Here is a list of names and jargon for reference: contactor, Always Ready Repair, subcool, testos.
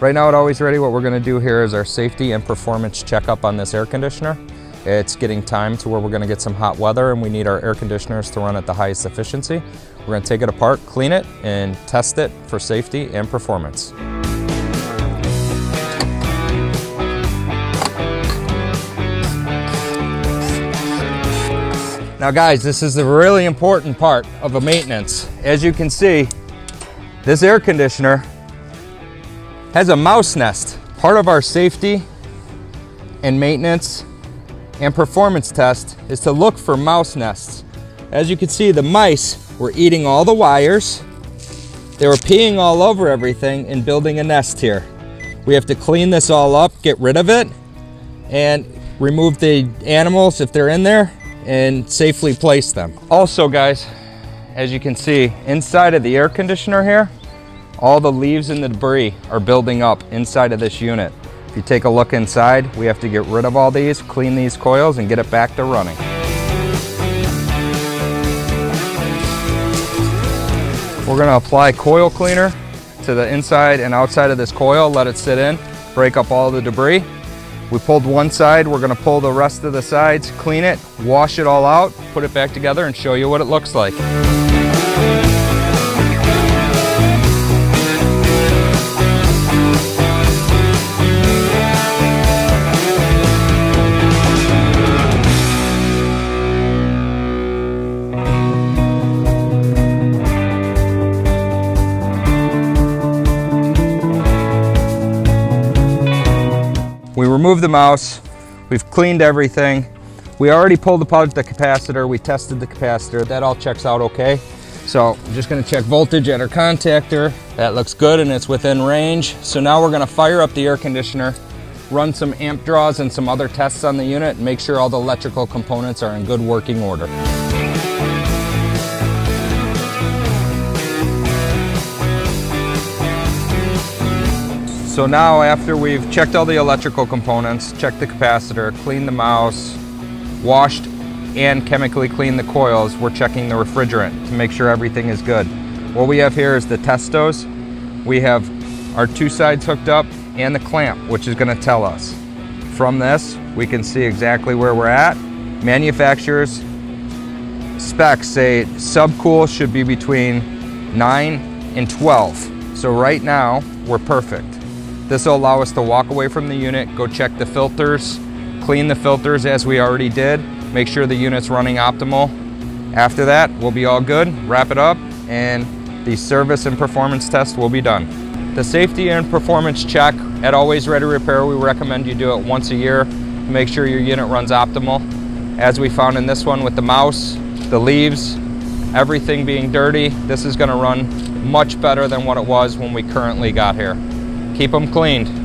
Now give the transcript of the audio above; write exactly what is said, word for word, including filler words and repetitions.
Right now at Always Ready, what we're going to do here is our safety and performance checkup on this air conditioner. It's getting time to where we're going to get some hot weather and we need our air conditioners to run at the highest efficiency. We're going to take it apart, clean it, and test it for safety and performance. Now guys, this is the really important part of a maintenance. As you can see, this air conditioner has a mouse nest. Part of our safety and maintenance and performance test is to look for mouse nests. As you can see, the mice were eating all the wires. They were peeing all over everything and building a nest here. We have to clean this all up, get rid of it, and remove the animals if they're in there, and safely place them. Also guys, as you can see, inside of the air conditioner here, all the leaves and the debris are building up inside of this unit. If you take a look inside, we have to get rid of all these, clean these coils, and get it back to running. We're gonna apply coil cleaner to the inside and outside of this coil, let it sit in, break up all the debris. We pulled one side, we're gonna pull the rest of the sides, clean it, wash it all out, put it back together and show you what it looks like. We removed the mouse, we've cleaned everything. We already pulled apart the capacitor, we tested the capacitor, that all checks out okay. So I'm just gonna check voltage at our contactor. That looks good and it's within range. So now we're gonna fire up the air conditioner, run some amp draws and some other tests on the unit and make sure all the electrical components are in good working order. So now after we've checked all the electrical components, checked the capacitor, cleaned the mouse, washed and chemically cleaned the coils, we're checking the refrigerant to make sure everything is good. What we have here is the testos. We have our two sides hooked up and the clamp, which is going to tell us. From this, we can see exactly where we're at. Manufacturers' specs say subcool should be between nine and twelve. So right now, we're perfect. This will allow us to walk away from the unit, go check the filters, clean the filters as we already did, make sure the unit's running optimal. After that, we'll be all good, wrap it up, and the service and performance test will be done. The safety and performance check at Always Ready Repair, we recommend you do it once a year to make sure your unit runs optimal. As we found in this one with the mouse, the leaves, everything being dirty, this is going to run much better than what it was when we currently got here. Keep them cleaned.